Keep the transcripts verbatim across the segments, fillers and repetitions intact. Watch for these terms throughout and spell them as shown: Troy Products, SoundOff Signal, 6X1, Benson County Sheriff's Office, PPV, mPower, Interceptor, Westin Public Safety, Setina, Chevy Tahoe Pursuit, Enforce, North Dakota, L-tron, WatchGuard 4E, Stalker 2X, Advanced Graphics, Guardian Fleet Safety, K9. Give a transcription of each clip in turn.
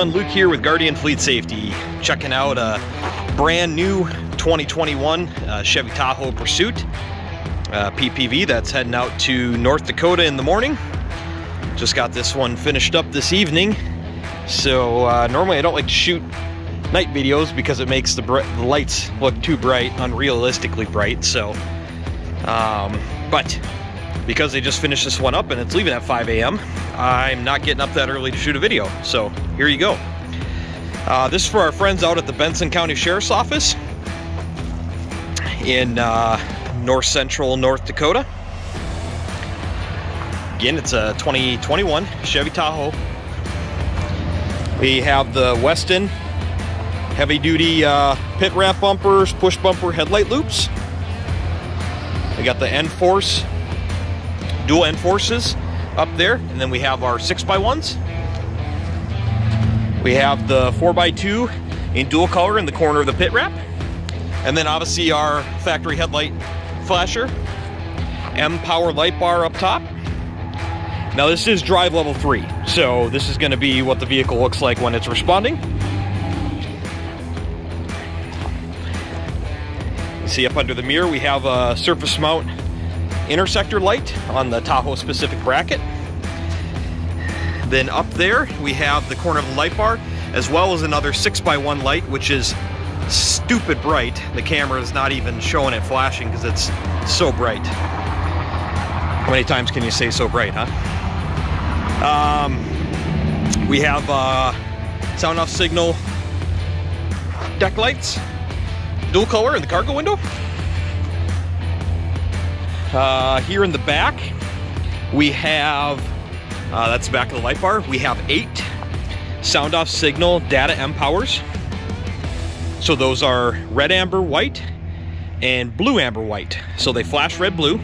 everyone, Luke here with Guardian Fleet Safety, checking out a brand new twenty twenty-one uh, Chevy Tahoe Pursuit uh, P P V that's heading out to North Dakota in the morning. Just got this one finished up this evening. So uh, normally I don't like to shoot night videos because it makes the, the lights look too bright, unrealistically bright. So, um, but because they just finished this one up and it's leaving at five A M, I'm not getting up that early to shoot a video. So here you go. Uh, this is for our friends out at the Benson County Sheriff's Office in uh, north central North Dakota. Again, it's a twenty twenty-one Chevy Tahoe. We have the Westin heavy duty uh, pit wrap bumpers, push bumper headlight loops. We got the Enforce, dual Enforces up there. And then we have our six by ones. We have the four by two in dual color in the corner of the pit wrap. And then obviously our factory headlight flasher, mPower light bar up top. Now this is drive level three, so this is going to be what the vehicle looks like when it's responding. You see up under the mirror we have a surface mount interceptor light on the Tahoe specific bracket. Then up there we have the corner of the light bar, as well as another six by one light, which is stupid bright. The camera is not even showing it flashing because it's so bright. How many times can you say so bright, huh? Um, we have uh, SoundOff Signal deck lights, dual color in the cargo window. Uh, here in the back, we have, uh, that's the back of the light bar, we have eight SoundOff Signal data mPowers. So those are red, amber, white, and blue, amber, white. So they flash red, blue.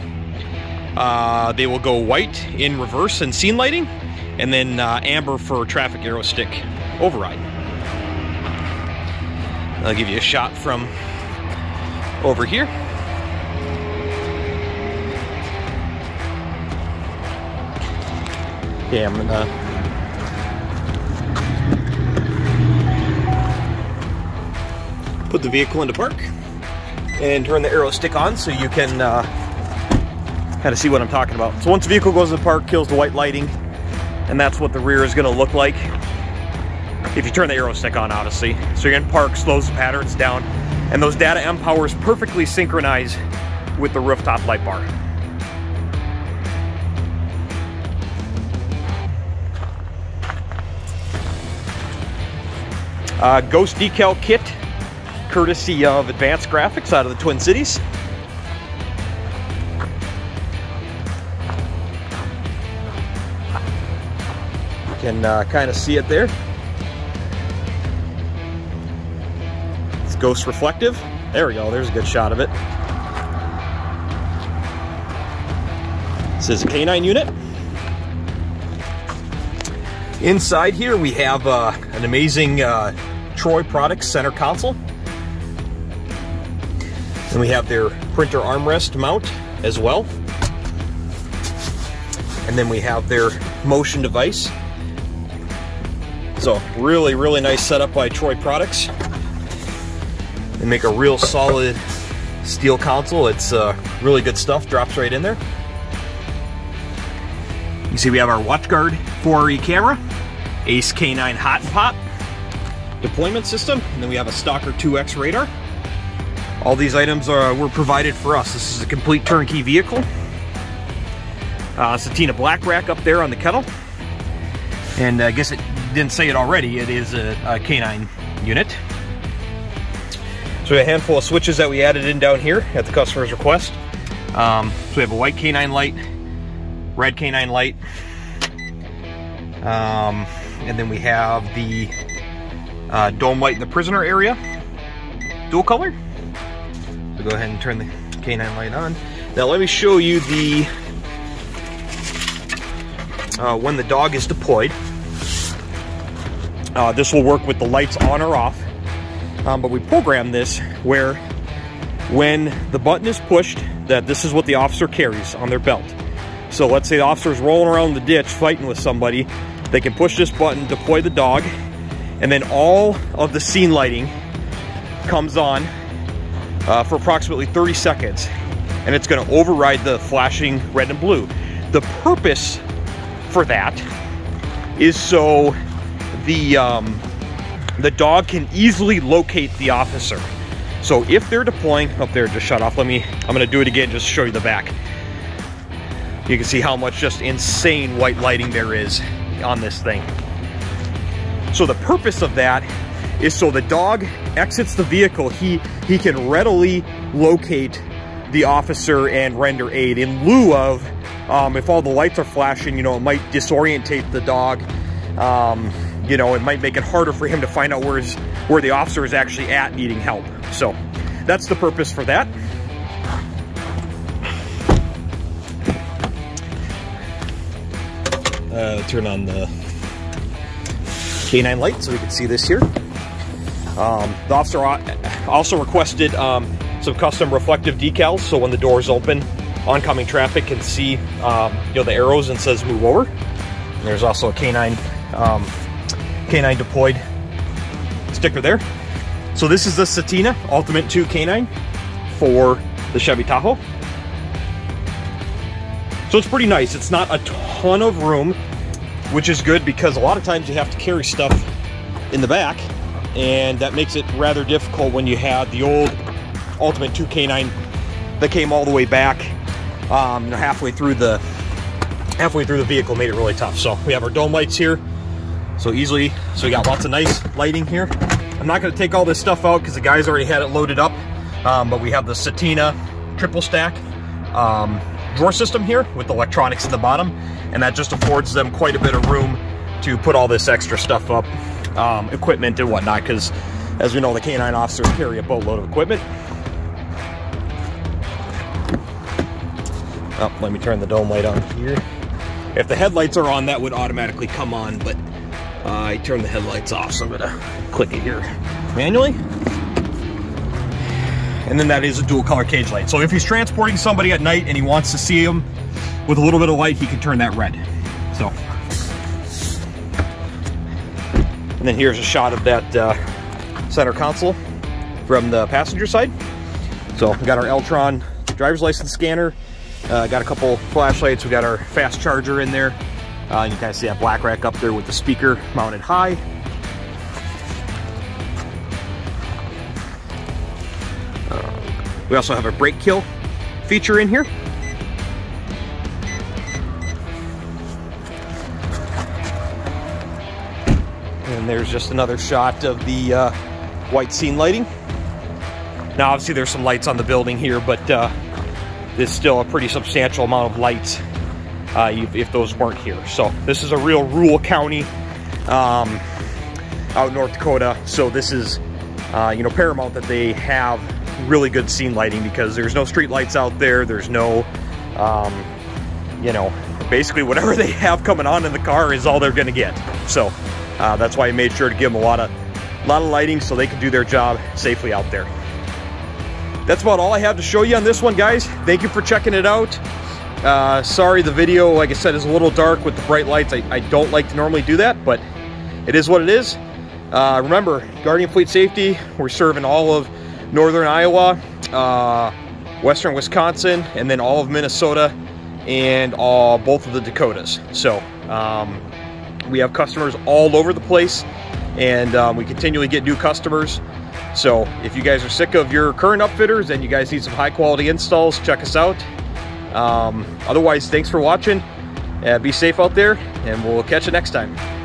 Uh, they will go white in reverse and scene lighting, and then uh, amber for traffic arrow stick override. I'll give you a shot from over here. Yeah, I'm gonna put the vehicle into park and turn the arrow stick on so you can uh, kind of see what I'm talking about. So once the vehicle goes to the park, kills the white lighting, and that's what the rear is gonna look like if you turn the aero stick on, obviously. So you're in park, slows the patterns down, and those data mPowers perfectly synchronize with the rooftop light bar. Uh, ghost decal kit, courtesy of Advanced Graphics out of the Twin Cities. Can uh, kind of see it there. It's ghost reflective. There we go. There's a good shot of it. This is a K nine unit. Inside here we have uh, an amazing uh, Troy Products center console, and we have their printer armrest mount as well, and then we have their motion device. So really, really nice setup by Troy Products. They make a real solid steel console. It's uh, really good stuff, drops right in there. You see we have our WatchGuard four E camera, Ace K nine hot pop deployment system, and then we have a Stalker two X radar. All these items are, were provided for us. This is a complete turnkey vehicle. Uh, Setina black rack up there on the kettle. And I guess it didn't say it already, it is a, a K nine unit. So we have a handful of switches that we added in down here at the customer's request. Um, so we have a white K nine light, red K nine light, um, and then we have the uh, dome light in the prisoner area, dual color. So go ahead and turn the K nine light on. Now let me show you the uh, when the dog is deployed. Uh, this will work with the lights on or off, um, but we program this where when the button is pushed, that this is what the officer carries on their belt. So let's say the officer's rolling around the ditch fighting with somebody, they can push this button, deploy the dog, and then all of the scene lighting comes on uh, for approximately thirty seconds, and it's gonna override the flashing red and blue. The purpose for that is so the, um, the dog can easily locate the officer. So if they're deploying, up there just shut off, let me, I'm gonna do it again just to show you the back. You can see how much just insane white lighting there is on this thing. So the purpose of that is so the dog exits the vehicle, he, he can readily locate the officer and render aid in lieu of, um, if all the lights are flashing, you know, it might disorientate the dog. Um, you know, it might make it harder for him to find out where, his, where the officer is actually at needing help. So that's the purpose for that. Uh, turn on the K nine light so we can see this here. Um, the officer also requested um, some custom reflective decals, so when the doors open, oncoming traffic can see um, you know, the arrows and says move over. And there's also a K nine um, K nine deployed sticker there. So this is the Setina Ultimate two K nine for the Chevy Tahoe. So it's pretty nice. It's not a ton of room, which is good because a lot of times you have to carry stuff in the back, and that makes it rather difficult when you had the old Ultimate two K nine that came all the way back, um, you know, halfway through the halfway through the vehicle, made it really tough. So we have our dome lights here, so easily, so we got lots of nice lighting here. I'm not going to take all this stuff out because the guys already had it loaded up, um, but we have the Setina triple stack um, drawer system here with electronics at the bottom, and that just affords them quite a bit of room to put all this extra stuff up, um, equipment and whatnot, because as we know, the K nine officers carry a boatload of equipment. Oh, let me turn the dome light on here. If the headlights are on, that would automatically come on, but uh, I turned the headlights off, so I'm gonna click it here manually. And then that is a dual color cage light. So if he's transporting somebody at night and he wants to see him with a little bit of light, he can turn that red. So, and then here's a shot of that uh, center console from the passenger side. So we got our L-tron driver's license scanner. Uh, got a couple flashlights. We got our fast charger in there. Uh, you can kind of see that black rack up there with the speaker mounted high. We also have a brake kill feature in here. And there's just another shot of the uh, white scene lighting. Now obviously there's some lights on the building here, but uh, there's still a pretty substantial amount of lights uh, if those weren't here. So this is a real rural county um, out in North Dakota. So this is uh, you know, paramount that they have really good scene lighting, because there's no street lights out there, there's no um, you know, basically whatever they have coming on in the car is all they're gonna get. So uh, that's why I made sure to give them a lot of a lot of lighting so they can do their job safely out there. That's about all I have to show you on this one, guys. Thank you for checking it out. Uh, sorry the video, like I said, is a little dark with the bright lights. I, I don't like to normally do that, but it is what it is. Uh, remember, Guardian Fleet Safety, we're serving all of Northern Iowa, uh, Western Wisconsin, and then all of Minnesota, and all, both of the Dakotas. So um, we have customers all over the place, and um, we continually get new customers. So if you guys are sick of your current upfitters and you guys need some high quality installs, check us out. Um, otherwise, thanks for watching. Uh, be safe out there, and we'll catch you next time.